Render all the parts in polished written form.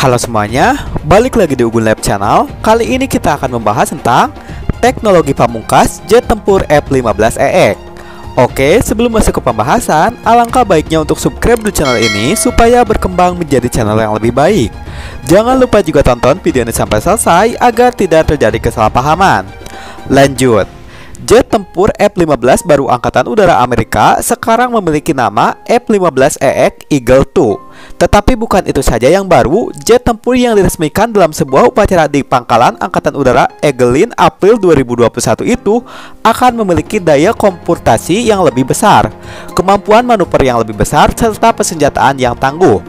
Halo semuanya, balik lagi di Ugun Lab Channel. Kali ini kita akan membahas tentang teknologi pamungkas jet tempur F-15EX. Oke, sebelum masuk ke pembahasan, alangkah baiknya untuk subscribe dulu channel ini supaya berkembang menjadi channel yang lebih baik. Jangan lupa juga tonton video ini sampai selesai agar tidak terjadi kesalahpahaman. Lanjut. Jet tempur F-15 baru Angkatan Udara Amerika sekarang memiliki nama F-15EX Eagle II. Tetapi bukan itu saja yang baru, jet tempur yang diresmikan dalam sebuah upacara di Pangkalan Angkatan Udara Eglin April 2021 itu akan memiliki daya komputasi yang lebih besar, kemampuan manuver yang lebih besar, serta persenjataan yang tangguh.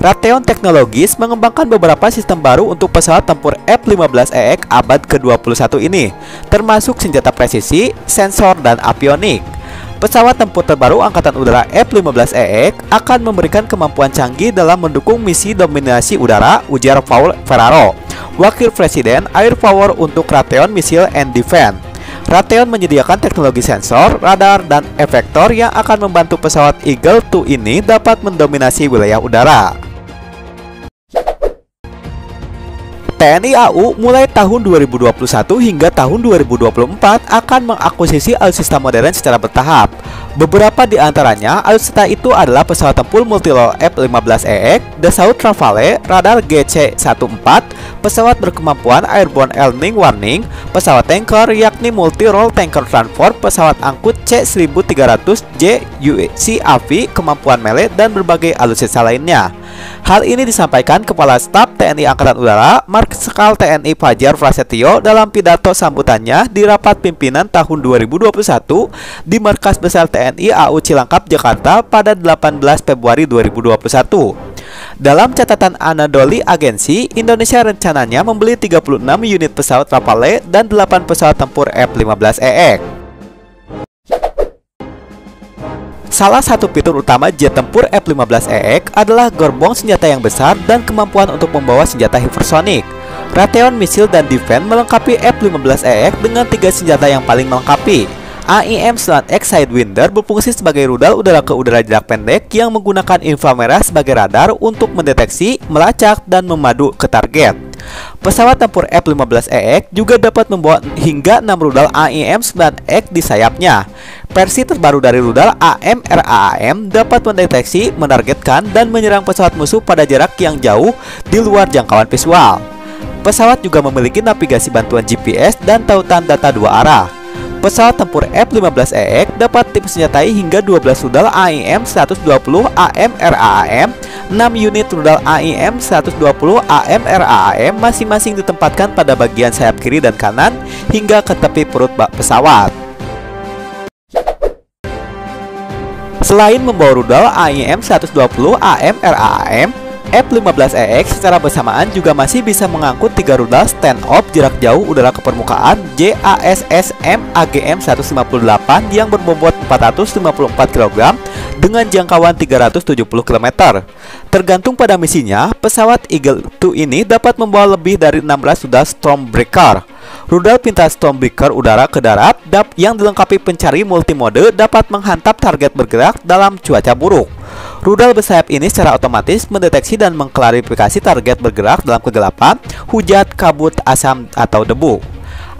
Raytheon Technologies mengembangkan beberapa sistem baru untuk pesawat tempur F-15EX abad ke-21 ini, termasuk senjata presisi, sensor, dan avionik. Pesawat tempur terbaru Angkatan Udara F-15EX akan memberikan kemampuan canggih dalam mendukung misi dominasi udara, ujar Paul Ferraro, Wakil Presiden Air Power untuk Raytheon Missile and Defense. Raytheon menyediakan teknologi sensor, radar, dan efektor yang akan membantu pesawat Eagle II ini dapat mendominasi wilayah udara. TNI AU mulai tahun 2021 hingga tahun 2024 akan mengakuisisi alutsista modern secara bertahap. Beberapa di antaranya alutsista itu adalah pesawat tempur multirole F-15EX, The South Travalle, radar GC-14, pesawat berkemampuan airborne earning warning, pesawat tanker yakni multirole tanker transport, pesawat angkut C-1300J UCAV, kemampuan melee, dan berbagai alutsista lainnya. Hal ini disampaikan Kepala Staf TNI Angkatan Udara Marsekal TNI Fadjar Prasetyo dalam pidato sambutannya di Rapat Pimpinan tahun 2021 di Markas Besar TNI AU Cilangkap, Jakarta pada 18 Februari 2021. Dalam catatan Anadolu Agency, Indonesia rencananya membeli 36 unit pesawat Rafale dan 8 pesawat tempur F-15EX. Salah satu fitur utama jet tempur F-15EX adalah gerbong senjata yang besar dan kemampuan untuk membawa senjata hipersonik. Raytheon Missile and Defense melengkapi F-15EX dengan 3 senjata yang paling melengkapi. AIM-120 Sidewinder berfungsi sebagai rudal udara ke udara jarak pendek yang menggunakan inframerah sebagai radar untuk mendeteksi, melacak, dan memadu ke target. Pesawat tempur F-15EX juga dapat membawa hingga 6 rudal AIM-120 di sayapnya. Versi terbaru dari rudal AMRAAM dapat mendeteksi, menargetkan, dan menyerang pesawat musuh pada jarak yang jauh di luar jangkauan visual. Pesawat juga memiliki navigasi bantuan GPS dan tautan data dua arah. Pesawat tempur F-15EX dapat dipersenjatai hingga 12 rudal AIM-120 AMRAAM, 6 unit rudal AIM-120 AMRAAM masing-masing ditempatkan pada bagian sayap kiri dan kanan hingga ke tepi perut pesawat. Selain membawa rudal AIM-120 AMRAAM, F-15EX secara bersamaan juga masih bisa mengangkut 3 rudal stand-off jarak jauh udara ke permukaan JASSM-AGM-158 yang berbobot 454 kg dengan jangkauan 370 km. Tergantung pada misinya, pesawat Eagle II ini dapat membawa lebih dari 16 rudal Stormbreaker. Rudal pintas Stormbreaker udara ke darat yang dilengkapi pencari multimode dapat menghantam target bergerak dalam cuaca buruk. Rudal bersayap ini secara otomatis mendeteksi dan mengklarifikasi target bergerak dalam kegelapan, hujan, kabut, asam, atau debu.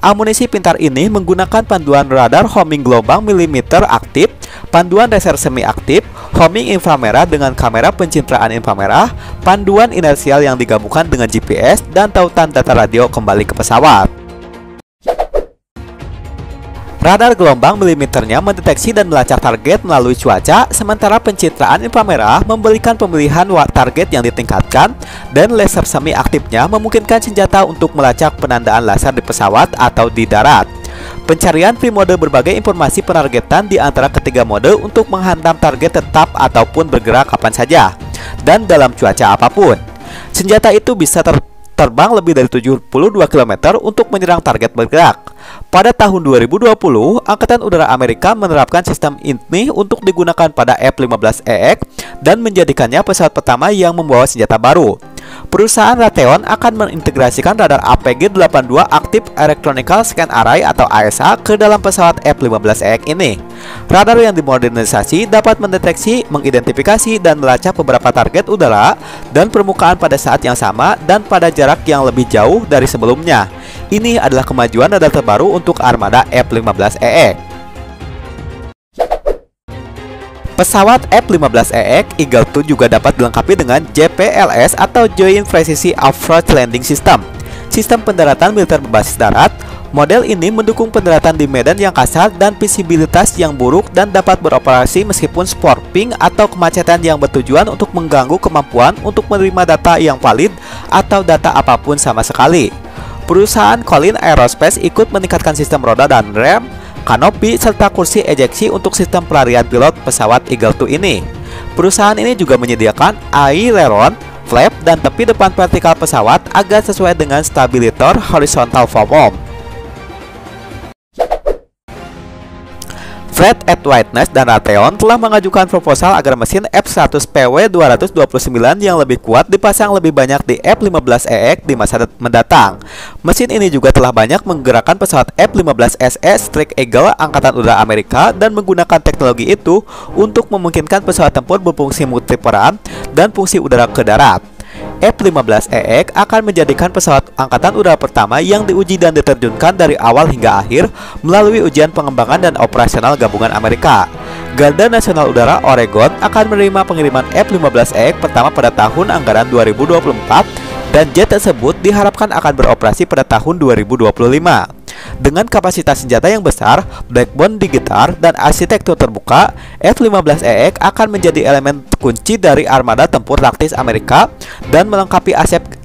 Amunisi pintar ini menggunakan panduan radar homing gelombang milimeter aktif, panduan laser semi aktif, homing inframerah dengan kamera pencitraan inframerah, panduan inersial yang digabungkan dengan GPS, dan tautan data radio kembali ke pesawat. Radar gelombang milimeternya mendeteksi dan melacak target melalui cuaca, sementara pencitraan inframerah memberikan pemilihan target yang ditingkatkan, dan laser semi aktifnya memungkinkan senjata untuk melacak penandaan laser di pesawat atau di darat. Pencarian primode berbagai informasi penargetan di antara ketiga mode untuk menghantam target tetap ataupun bergerak kapan saja, dan dalam cuaca apapun. Senjata itu bisa terbang lebih dari 72 km untuk menyerang target bergerak. Pada tahun 2020, Angkatan Udara Amerika menerapkan sistem ini untuk digunakan pada F-15EX dan menjadikannya pesawat pertama yang membawa senjata baru. Perusahaan Raytheon akan mengintegrasikan radar APG-82 Active Electronic Scan Array atau AESA ke dalam pesawat F-15EX ini. Radar yang dimodernisasi dapat mendeteksi, mengidentifikasi, dan melacak beberapa target udara dan permukaan pada saat yang sama dan pada jarak yang lebih jauh dari sebelumnya. Ini adalah kemajuan radar terbaru untuk armada F-15EX. Pesawat F-15EX Eagle II juga dapat dilengkapi dengan JPLS atau Joint Precision Approach Landing System, sistem pendaratan militer berbasis darat. Model ini mendukung pendaratan di medan yang kasar dan visibilitas yang buruk dan dapat beroperasi meskipun spoofing atau kemacetan yang bertujuan untuk mengganggu kemampuan untuk menerima data yang valid atau data apapun sama sekali. Perusahaan Collins Aerospace ikut meningkatkan sistem roda dan rem, kanopi, serta kursi ejeksi untuk sistem pelarian pilot pesawat Eagle II ini. Perusahaan ini juga menyediakan aileron, flap, dan tepi depan vertikal pesawat agar sesuai dengan stabilitor horizontal foam. Pratt & Whitney dan Raytheon telah mengajukan proposal agar mesin F-100PW-229 yang lebih kuat dipasang lebih banyak di F-15EX di masa mendatang. Mesin ini juga telah banyak menggerakkan pesawat F-15SS Strike Eagle Angkatan Udara Amerika dan menggunakan teknologi itu untuk memungkinkan pesawat tempur berfungsi multiperan dan fungsi udara ke darat. F-15EX akan menjadikan pesawat angkatan udara pertama yang diuji dan diterjunkan dari awal hingga akhir melalui ujian pengembangan dan operasional gabungan Amerika. Garda Nasional Udara Oregon akan menerima pengiriman F-15EX pertama pada tahun anggaran 2024 dan jet tersebut diharapkan akan beroperasi pada tahun 2025. Dengan kapasitas senjata yang besar, backbone digital, dan arsitektur terbuka, F-15EX akan menjadi elemen kunci dari armada tempur taktis Amerika dan melengkapi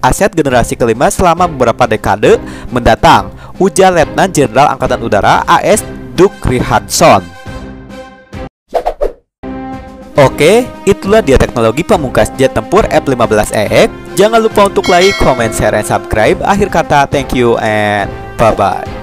aset generasi kelima selama beberapa dekade mendatang, ujar Letnan Jenderal Angkatan Udara AS Duke Richardson. Oke, itulah dia teknologi pamungkas jet tempur F-15EX. Jangan lupa untuk like, comment, share, dan subscribe. Akhir kata, thank you and bye-bye.